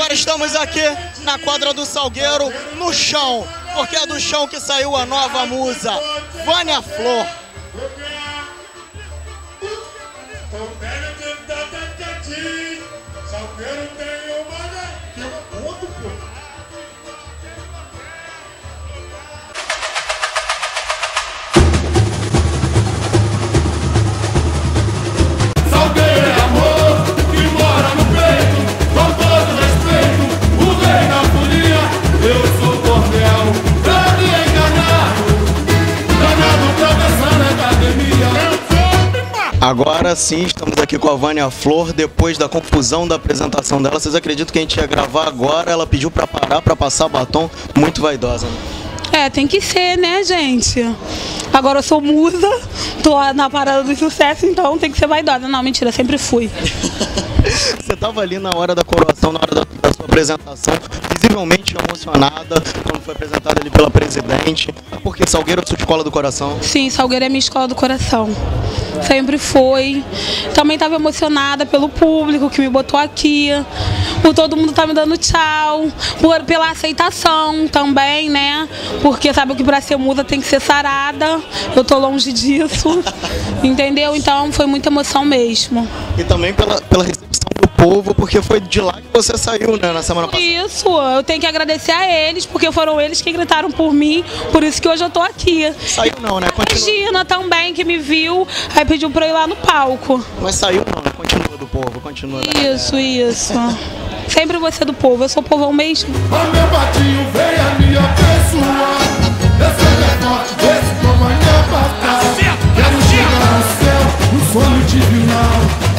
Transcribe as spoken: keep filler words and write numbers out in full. Agora estamos aqui na quadra do Salgueiro, no chão, porque é do chão que saiu a nova musa, Vânia Flor. Agora sim, estamos aqui com a Vânia Flor. Depois da confusão da apresentação dela, vocês acreditam que a gente ia gravar agora? Ela pediu pra parar, pra passar batom. Muito vaidosa, né? É, tem que ser, né, gente? Agora eu sou musa, tô na parada do sucesso, então tem que ser vaidosa. Não, mentira, sempre fui. Você tava ali na hora da coroação, na hora da, da sua apresentação, visivelmente emocionada, quando foi apresentada ali pela presidente, porque Salgueiro é sua escola do coração? Sim, Salgueiro é minha escola do coração. Sempre foi. Também estava emocionada pelo público que me botou aqui, por todo mundo tá me dando tchau, por, pela aceitação também, né? Porque sabe que pra ser musa tem que ser sarada, eu tô longe disso, entendeu? Então foi muita emoção mesmo. E também pela, pela recepção do povo, porque foi de lá que você saiu, né, na semana passada. Isso, eu tenho que agradecer a eles, porque foram eles que gritaram por mim, por isso que hoje eu tô aqui. Saiu não, né? Continua. A Regina também, que me viu, aí pediu pra eu ir lá no palco. Mas saiu não, né? Continua do povo, continua. Isso, isso. Sempre vou ser do povo, eu sou povão mesmo. O meu patinho veio a me abençoar. Eu sei que é forte, desse tamanho é batalha. Quero chegar no céu, no sonho divinal.